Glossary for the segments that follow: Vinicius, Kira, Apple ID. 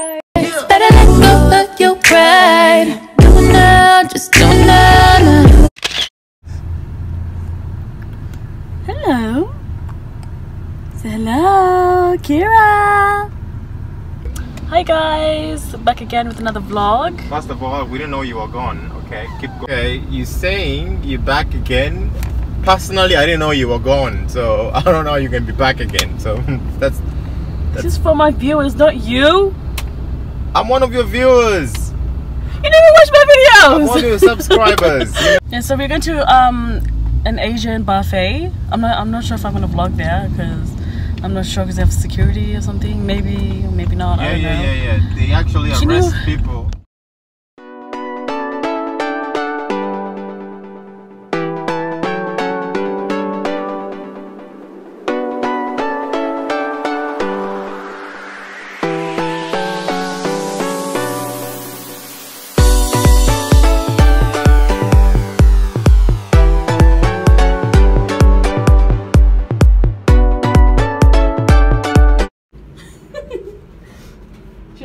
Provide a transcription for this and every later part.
shirt. It's better let go of your pride. Do it now, just do it now. Hello. Say hello, Kira. Hi guys, back again with another vlog. First of all, we didn't know you were gone, okay? Keep going. Okay, you're saying you're back again. Personally, I didn't know you were gone, so I don't know how you can be back again. So that's this is for my viewers, not you. I'm one of your viewers. You never watch my videos. I'm one of your subscribers. Yeah, so we're going to an Asian buffet. I'm not sure if I'm gonna vlog there because I'm not sure because they have security or something. Maybe, maybe not. Yeah, I don't know. Yeah. They actually arrest people.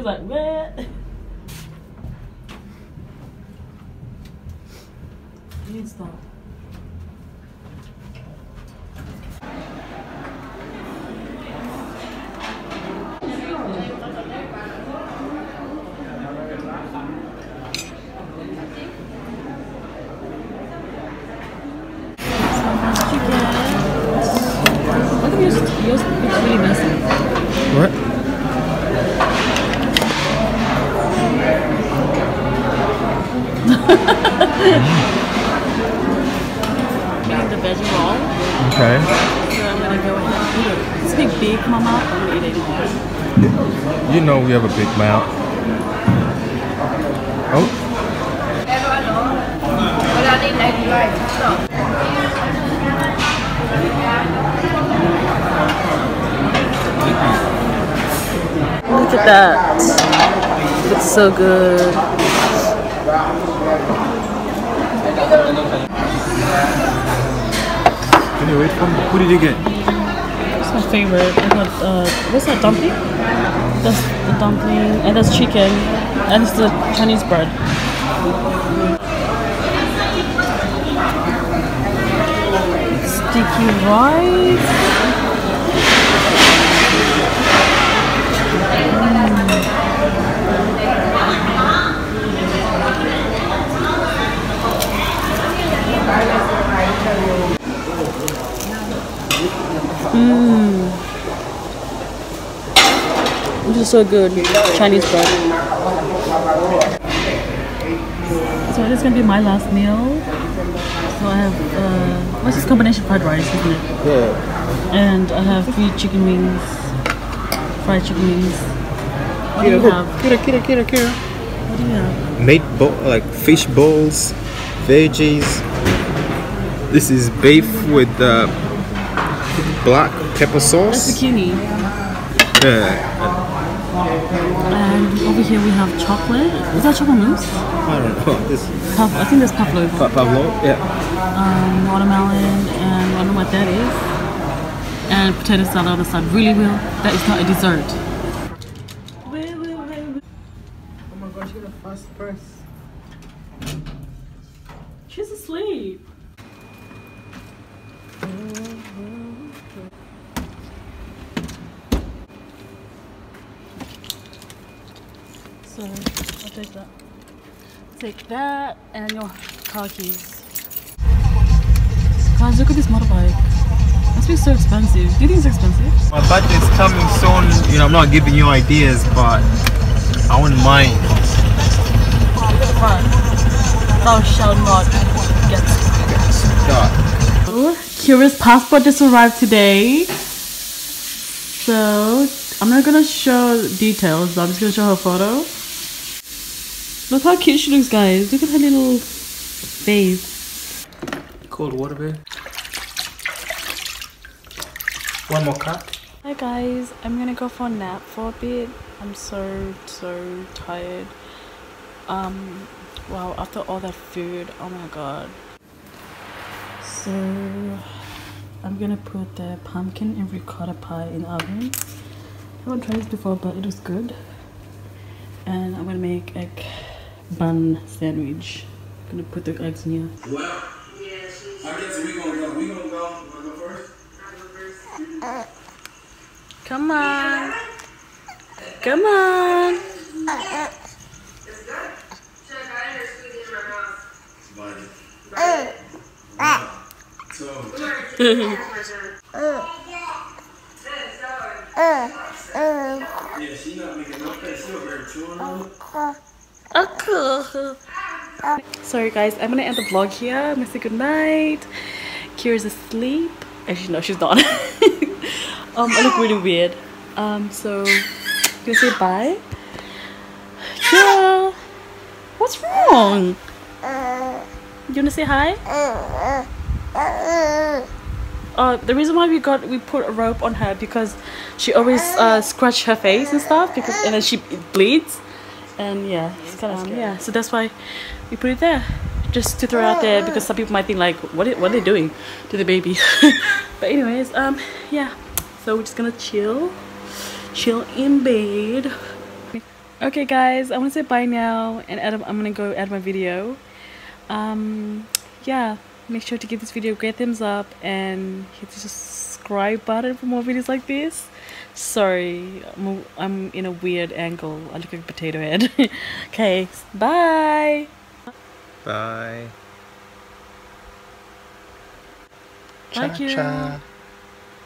Like what? You need to stop. What if yours looks really messy? What? The veggie roll. Okay. So I'm gonna go ahead and eat it. It's big, big, mama. I'm gonna eat it. Yeah. You know we have a big mouth. Oh. Look at that. Looks so good. Anyway, who did you get? It's my favorite. I got what's that, dumpling? That's the dumpling, and that's chicken, and it's the Chinese bread. Sticky rice. This is so good, Chinese bread. So it is going to be my last meal. So I have, what's this combination? Fried rice, isn't it? Yeah. And I have three chicken wings, fried chicken wings. What do you have? Kira. What do you have? Meatball, like fish balls, veggies. This is beef with black pepper sauce. That's zucchini. And over here we have chocolate. Is that chocolate mousse? I don't know. I think that's pavlova. Pavlova, yeah. Watermelon, and I don't know what that is. And potato salad on the side. Really, well, that is not a dessert. Wait. Oh my gosh, you're the first person. She's asleep. So I'll take that. Take that and your car keys. Guys, look at this motorbike. Must be so expensive. Do you think it's expensive? My budget's coming soon. You know, I'm not giving you ideas, but I wouldn't mind. Thou shalt not get stuck. Kira's passport just arrived today. So I'm not gonna show details, but I'm just gonna show her photo. Look how cute she looks, guys. Look at her little face. Cold water, babe. One more cup. Hi guys, I'm gonna go for a nap for a bit. I'm so tired. Wow, after all that food, oh my god. So I'm gonna put the pumpkin and ricotta pie in the oven. I haven't tried this before, but it was good. and I'm gonna make a bun sandwich. I'm gonna put the eggs in here. Well, yes, I guess we gonna go. You wanna go first? I'll go first. Come on. Come on. It's good. Check out here, squeeze it in my mouth. Bite it. Yeah, she's not making no face. She's over here chewing on it. Sorry guys, I'm gonna end the vlog here. I'm gonna say goodnight. Kira's asleep. Actually no, she's not. I look really weird. So I'm gonna say bye. Kira, what's wrong? You wanna say hi? The reason why we put a rope on her because she always scratch her face and stuff because and then she bleeds, and yeah, it's kind of scary. Yeah, so that's why we put it there, just to throw out there because some people might think like what are they doing to the baby. But anyways, yeah, so we're just gonna chill in bed. Okay guys, I want to say bye now, and I'm gonna go edit my video. Yeah, make sure to give this video a great thumbs up and hit the subscribe button for more videos like this. Sorry, I'm in a weird angle. I look like a potato head. Okay, bye. Bye. Bye, Kira.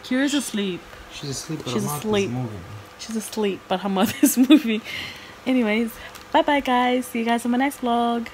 Kira's asleep. She's asleep, but her mouth is moving. She's asleep, but her mouth is moving. Anyways, bye-bye, guys. See you guys in my next vlog.